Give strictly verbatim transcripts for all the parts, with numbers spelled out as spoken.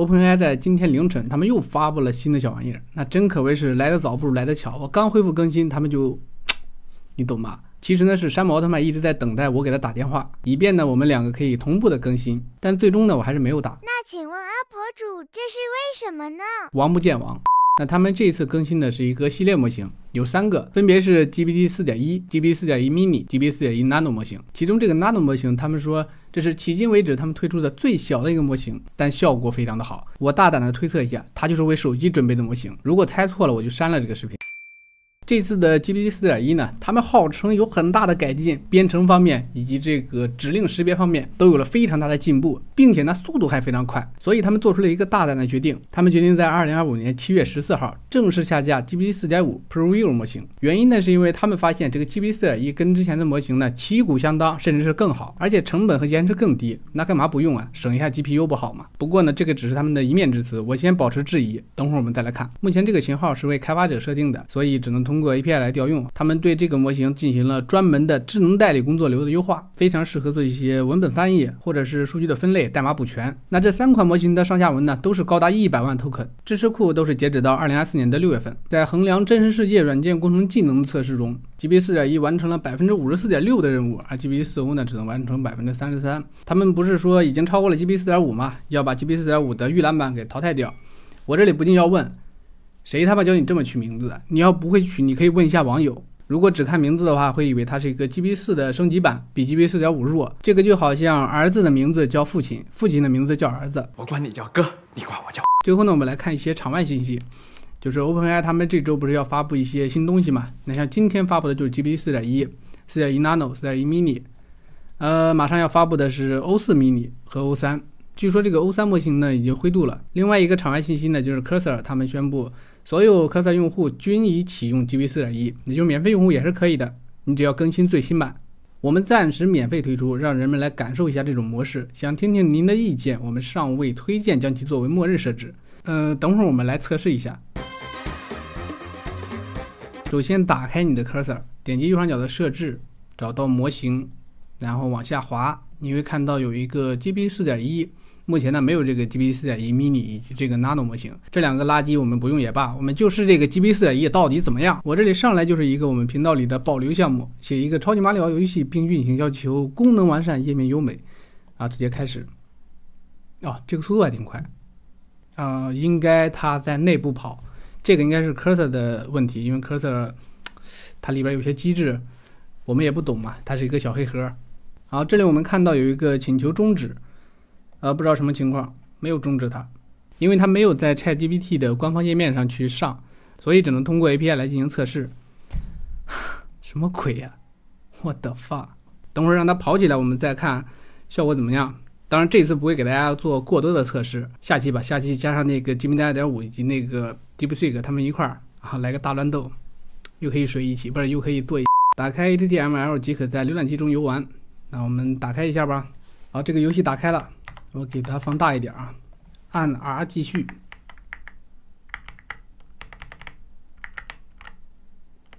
OpenAI 在今天凌晨，他们又发布了新的小玩意儿，那真可谓是来得早不如来得巧。我刚恢复更新，他们就，你懂吗？其实呢，是山姆奥特曼一直在等待我给他打电话，以便呢我们两个可以同步的更新，但最终呢我还是没有打。那请问阿婆主，这是为什么呢？王不见王。 那他们这一次更新的是一个系列模型，有三个，分别是 G P T 四点一、G P T 四点一 Mini、G P T 四点一 Nano 模型。其中这个 Nano 模型，他们说这是迄今为止他们推出的最小的一个模型，但效果非常的好。我大胆的推测一下，它就是为手机准备的模型。如果猜错了，我就删了这个视频。这次的 G P T 四点一 呢，他们号称有很大的改进，编程方面以及这个指令识别方面都有了非常大的进步，并且呢速度还非常快，所以他们做出了一个大胆的决定，他们决定在二零二五年七月十四号正式下架 G P T 四点五 Proview 模型。原因呢是因为他们发现这个 G P T 四点一 跟之前的模型呢旗鼓相当，甚至是更好，而且成本和延迟更低，那干嘛不用啊？省一下 G P U 不好吗？不过呢这个只是他们的一面之词，我先保持质疑，等会儿我们再来看。目前这个型号是为开发者设定的，所以只能通过 通过 A P I 来调用，他们对这个模型进行了专门的智能代理工作流的优化，非常适合做一些文本翻译或者是数据的分类、代码补全。那这三款模型的上下文呢，都是高达一百万 token， 支持库都是截止到二零二四年的六月份。在衡量真实世界软件工程技能的测试中 ，G P T 四点一 完成了 百分之五十四点六 的任务，而 G P T 四点五 呢，只能完成 百分之三十三。他们不是说已经超过了 G P T 四点五 吗？要把 G P T 四点五 的预览版给淘汰掉。我这里不禁要问。 谁他妈教你这么取名字的？你要不会取，你可以问一下网友。如果只看名字的话，会以为它是一个 G P T 四的升级版，比 G P T 四点五 弱。这个就好像儿子的名字叫父亲，父亲的名字叫儿子。我管你叫哥，你管我叫。最后呢，我们来看一些场外信息，就是 OpenAI 他们这周不是要发布一些新东西嘛？那像今天发布的就是 G P T 四点一、四点一 Nano、四点一 Mini， 呃，马上要发布的是 O 四 Mini 和 O 三。 据说这个 O 三 模型呢已经灰度了。另外一个场外信息呢，就是 Cursor 他们宣布，所有 Cursor 用户均已启用 G P T 四点一，也就是免费用户也是可以的，你只要更新最新版。我们暂时免费推出，让人们来感受一下这种模式。想听听您的意见，我们尚未推荐将其作为末日设置。呃，等会儿我们来测试一下。首先打开你的 Cursor， 点击右上角的设置，找到模型，然后往下滑，你会看到有一个 G P T 四点一。 目前呢没有这个 G P T 四点一 Mini 以及这个 Nano 模型，这两个垃圾我们不用也罢，我们就是这个 G P T 四点一 到底怎么样？我这里上来就是一个我们频道里的保留项目，写一个超级马里奥游戏并运行，要求功能完善、页面优美，啊，直接开始。哦，这个速度还挺快，啊、呃，应该它在内部跑，这个应该是 Cursor 的问题，因为 Cursor 它里边有些机制我们也不懂嘛，它是一个小黑盒。好，这里我们看到有一个请求终止。 呃，不知道什么情况，没有终止它，因为它没有在 ChatGPT 的官方页面上去上，所以只能通过 A P I 来进行测试。什么鬼呀、啊！我的发，等会儿让它跑起来，我们再看效果怎么样。当然，这次不会给大家做过多的测试，下期吧，下期加上那个 Gemini 二点五 以及那个 DeepSeek 他们一块儿啊，来个大乱斗，又可以睡一起，不是又可以对。打开 H T M L 即可在浏览器中游玩。那我们打开一下吧。好，这个游戏打开了。 我给它放大一点啊，按 R 继续。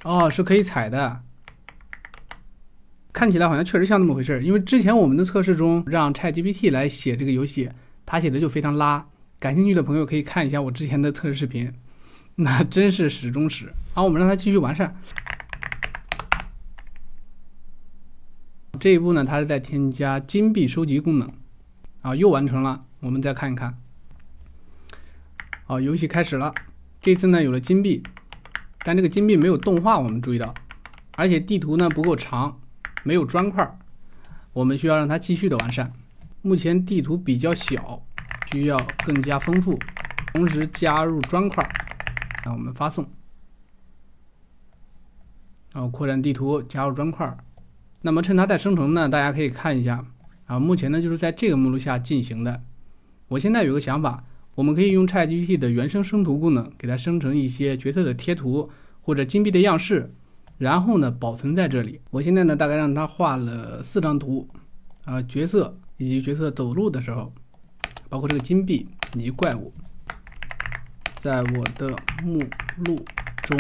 哦，是可以踩的。看起来好像确实像那么回事，因为之前我们的测试中让 ChatGPT 来写这个游戏，它写的就非常拉。感兴趣的朋友可以看一下我之前的测试视频，那真是始终始。好，我们让它继续完善。 这一步呢，它是在添加金币收集功能。 啊，又完成了，我们再看一看。好，游戏开始了。这次呢，有了金币，但这个金币没有动画，我们注意到，而且地图呢不够长，没有砖块，我们需要让它继续的完善。目前地图比较小，需要更加丰富，同时加入砖块。那我们发送，然后扩展地图，加入砖块。那么趁它在生成呢，大家可以看一下。 啊，目前呢就是在这个目录下进行的。我现在有个想法，我们可以用 ChatGPT 的原生生图功能，给它生成一些角色的贴图或者金币的样式，然后呢保存在这里。我现在呢大概让它画了四张图，啊，角色以及角色走路的时候，包括这个金币以及怪物，在我的目录中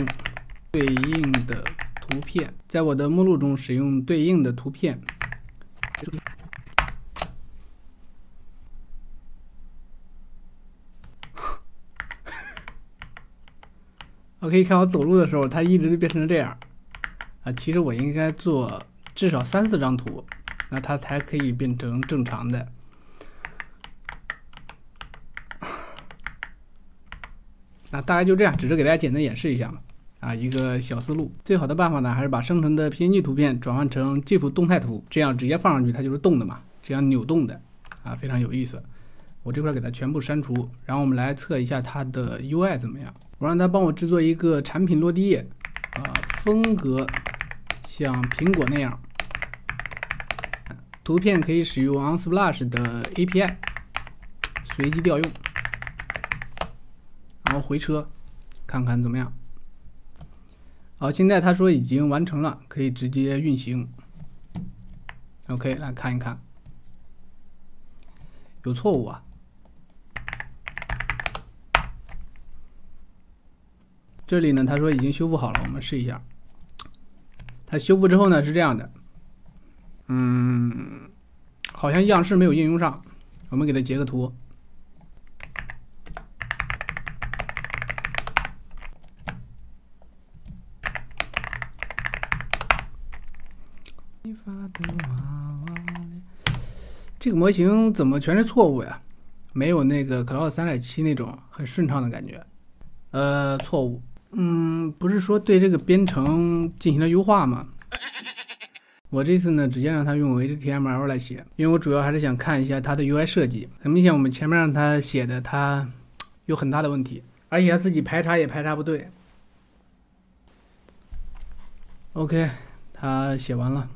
对应的图片，在我的目录中使用对应的图片。我可以看我走路的时候，它一直就变成这样啊。其实我应该做至少三四张图，那它才可以变成正常的。那大概就这样，只是给大家简单演示一下嘛。 啊，一个小思路，最好的办法呢，还是把生成的P N G图片转换成GIF动态图，这样直接放上去，它就是动的嘛，这样扭动的，啊，非常有意思。我这块给它全部删除，然后我们来测一下它的 U I 怎么样。我让它帮我制作一个产品落地页，啊，风格像苹果那样。图片可以使用 Unsplash 的 A P I 随机调用，然后回车，看看怎么样。 好，现在他说已经完成了，可以直接运行。OK， 来看一看，有错误啊？这里呢，他说已经修复好了，我们试一下。它修复之后呢是这样的，嗯，好像样式没有应用上，我们给它截个图。 这个模型怎么全是错误呀？没有那个 Cloud 三点七那种很顺畅的感觉。呃，错误。嗯，不是说对这个编程进行了优化吗？我这次呢，直接让它用 H T M L 来写，因为我主要还是想看一下它的 U I 设计。很明显，我们前面让它写的，它有很大的问题，而且它自己排查也排查不对。OK， 它写完了。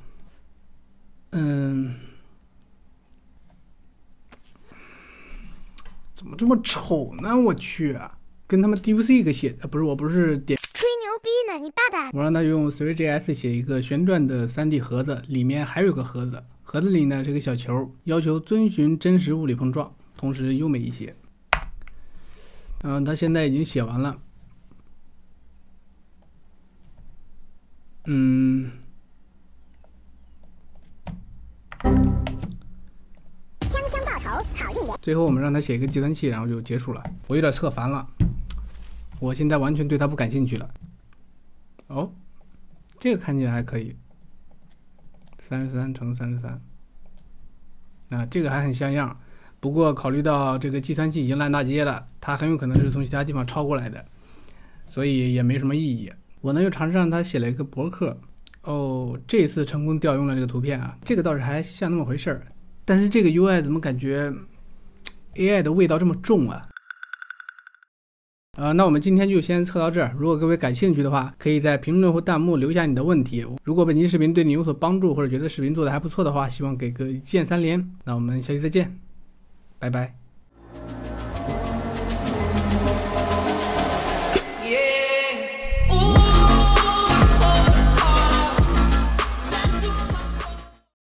嗯。 怎么这么丑呢？我去、啊，跟他们 DeepSeek 写的不是，我不是点吹牛逼呢，你大胆！我让他用 ThreeJS 写一个旋转的 三 D 盒子，里面还有个盒子，盒子里呢是个小球，要求遵循真实物理碰撞，同时优美一些。嗯，他现在已经写完了。嗯，枪枪爆头，讨厌点。 最后我们让他写一个计算器，然后就结束了。我有点测烦了，我现在完全对他不感兴趣了。哦，这个看起来还可以， 三十三乘三十三，啊，这个还很像样。不过考虑到这个计算器已经烂大街了，它很有可能是从其他地方抄过来的，所以也没什么意义。我呢又尝试让他写了一个博客，哦，这次成功调用了这个图片啊，这个倒是还像那么回事儿。但是这个 U I 怎么感觉？ A I 的味道这么重啊！呃，那我们今天就先测到这儿。如果各位感兴趣的话，可以在评论或弹幕留下你的问题。如果本期视频对你有所帮助，或者觉得视频做的还不错的话，希望给个一键三连。那我们下期再见，拜拜。